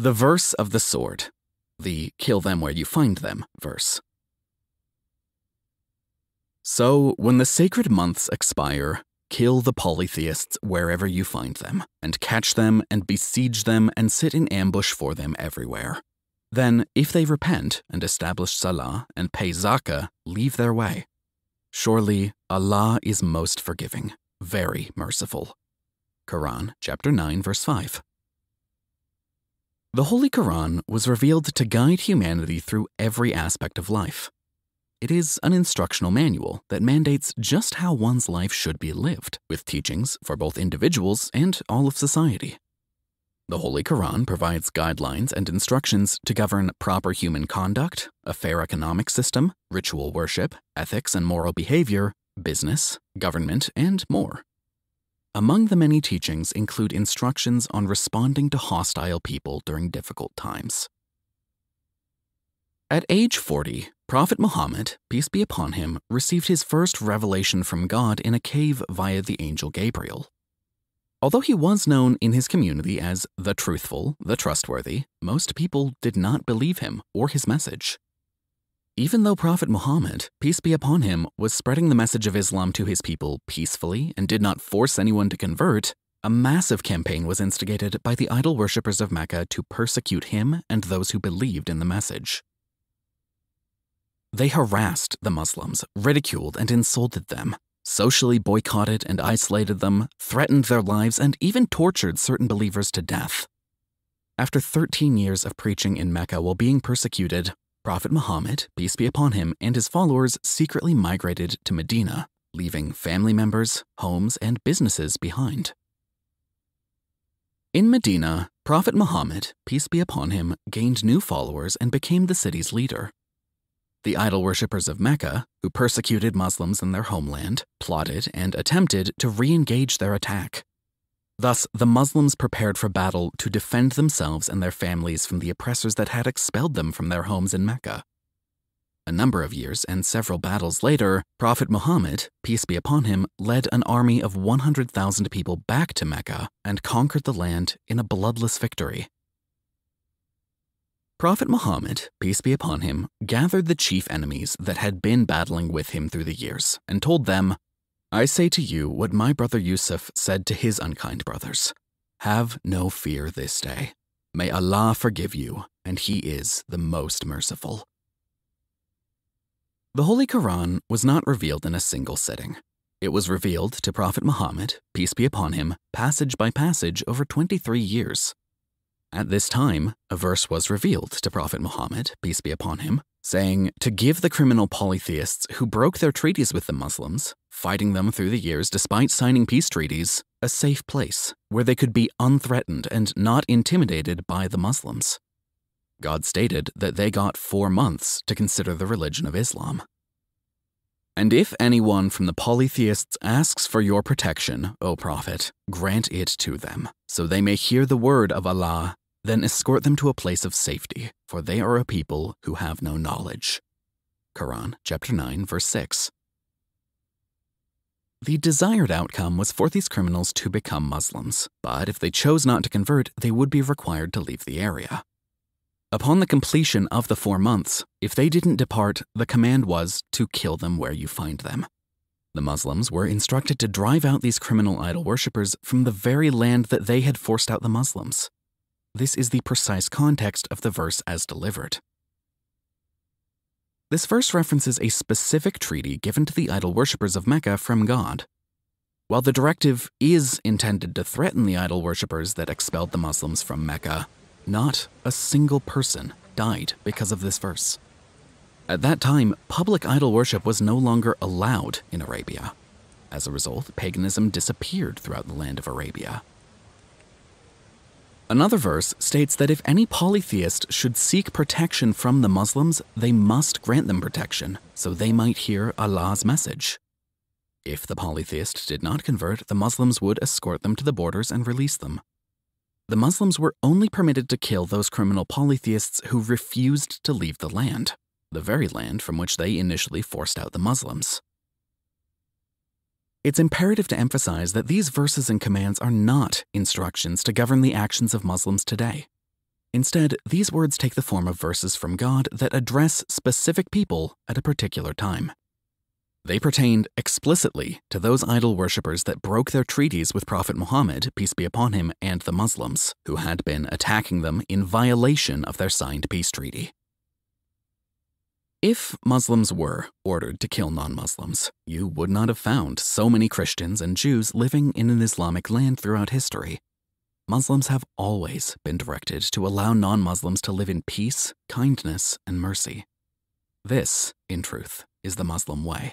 The verse of the sword, the kill them where you find them verse. So, when the sacred months expire, kill the polytheists wherever you find them, and catch them, and besiege them, and sit in ambush for them everywhere. Then, if they repent and establish salah and pay zakah, leave their way. Surely, Allah is most forgiving, very merciful. Quran, chapter 9, verse 5. The Holy Quran was revealed to guide humanity through every aspect of life. It is an instructional manual that mandates just how one's life should be lived, with teachings for both individuals and all of society. The Holy Quran provides guidelines and instructions to govern proper human conduct, a fair economic system, ritual worship, ethics and moral behavior, business, government, and more. Among the many teachings include instructions on responding to hostile people during difficult times. At age 40, Prophet Muhammad, peace be upon him, received his first revelation from God in a cave via the angel Gabriel. Although he was known in his community as the truthful, the trustworthy, most people did not believe him or his message. Even though Prophet Muhammad, peace be upon him, was spreading the message of Islam to his people peacefully and did not force anyone to convert, a massive campaign was instigated by the idol worshippers of Mecca to persecute him and those who believed in the message. They harassed the Muslims, ridiculed and insulted them, socially boycotted and isolated them, threatened their lives, and even tortured certain believers to death. After 13 years of preaching in Mecca while being persecuted, Prophet Muhammad, peace be upon him, and his followers secretly migrated to Medina, leaving family members, homes, and businesses behind. In Medina, Prophet Muhammad, peace be upon him, gained new followers and became the city's leader. The idol worshippers of Mecca, who persecuted Muslims in their homeland, plotted and attempted to re-engage their attack. Thus, the Muslims prepared for battle to defend themselves and their families from the oppressors that had expelled them from their homes in Mecca. A number of years and several battles later, Prophet Muhammad, peace be upon him, led an army of 100,000 people back to Mecca and conquered the land in a bloodless victory. Prophet Muhammad, peace be upon him, gathered the chief enemies that had been battling with him through the years and told them, "I say to you what my brother Yusuf said to his unkind brothers. Have no fear this day. May Allah forgive you, and He is the most merciful." The Holy Quran was not revealed in a single sitting. It was revealed to Prophet Muhammad, peace be upon him, passage by passage over 23 years. At this time, a verse was revealed to Prophet Muhammad, peace be upon him, saying to give the criminal polytheists who broke their treaties with the Muslims, fighting them through the years despite signing peace treaties, a safe place where they could be unthreatened and not intimidated by the Muslims. God stated that they got 4 months to consider the religion of Islam. "And if anyone from the polytheists asks for your protection, O Prophet, grant it to them, so they may hear the word of Allah, then escort them to a place of safety, for they are a people who have no knowledge." Quran, chapter 9, verse 6. The desired outcome was for these criminals to become Muslims, but if they chose not to convert, they would be required to leave the area. Upon the completion of the 4 months, if they didn't depart, the command was to kill them where you find them. The Muslims were instructed to drive out these criminal idol worshippers from the very land that they had forced out the Muslims. This is the precise context of the verse as delivered. This verse references a specific treaty given to the idol worshippers of Mecca from God. While the directive is intended to threaten the idol worshippers that expelled the Muslims from Mecca, not a single person died because of this verse. At that time, public idol worship was no longer allowed in Arabia. As a result, paganism disappeared throughout the land of Arabia. Another verse states that if any polytheist should seek protection from the Muslims, they must grant them protection, so they might hear Allah's message. If the polytheist did not convert, the Muslims would escort them to the borders and release them. The Muslims were only permitted to kill those criminal polytheists who refused to leave the land, the very land from which they initially forced out the Muslims. It's imperative to emphasize that these verses and commands are not instructions to govern the actions of Muslims today. Instead, these words take the form of verses from God that address specific people at a particular time. They pertained explicitly to those idol worshippers that broke their treaties with Prophet Muhammad, peace be upon him, and the Muslims, who had been attacking them in violation of their signed peace treaty. If Muslims were ordered to kill non-Muslims, you would not have found so many Christians and Jews living in an Islamic land throughout history. Muslims have always been directed to allow non-Muslims to live in peace, kindness, and mercy. This, in truth, is the Muslim way.